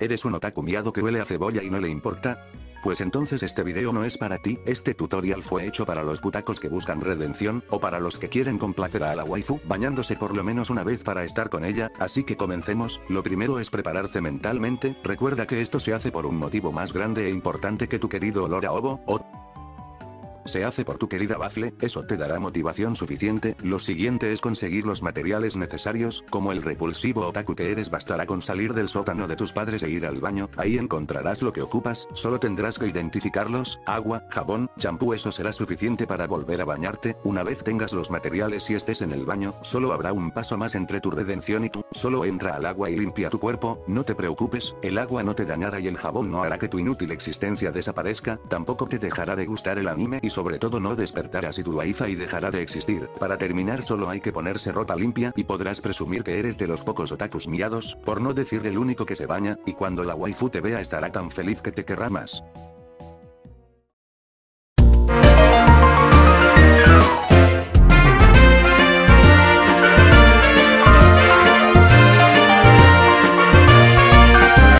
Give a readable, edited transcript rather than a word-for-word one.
¿Eres un otaku miado que huele a cebolla y no le importa? Pues entonces este video no es para ti. Este tutorial fue hecho para los putacos que buscan redención, o para los que quieren complacer a la waifu, bañándose por lo menos una vez para estar con ella, así que comencemos. Lo primero es prepararse mentalmente, recuerda que esto se hace por un motivo más grande e importante que tu querido olor a ovo, o se hace por tu querida Baffle, eso te dará motivación suficiente. Lo siguiente es conseguir los materiales necesarios, como el repulsivo otaku que eres bastará con salir del sótano de tus padres e ir al baño, ahí encontrarás lo que ocupas, solo tendrás que identificarlos, agua, jabón, champú, eso será suficiente para volver a bañarte. Una vez tengas los materiales y estés en el baño, solo habrá un paso más entre tu redención y tú, solo entra al agua y limpia tu cuerpo, no te preocupes, el agua no te dañará y el jabón no hará que tu inútil existencia desaparezca, tampoco te dejará de gustar el anime y sobre todo no despertarás y tu waifu y dejará de existir. Para terminar solo hay que ponerse ropa limpia y podrás presumir que eres de los pocos otakus miados, por no decir el único que se baña, y cuando la waifu te vea estará tan feliz que te querrá más.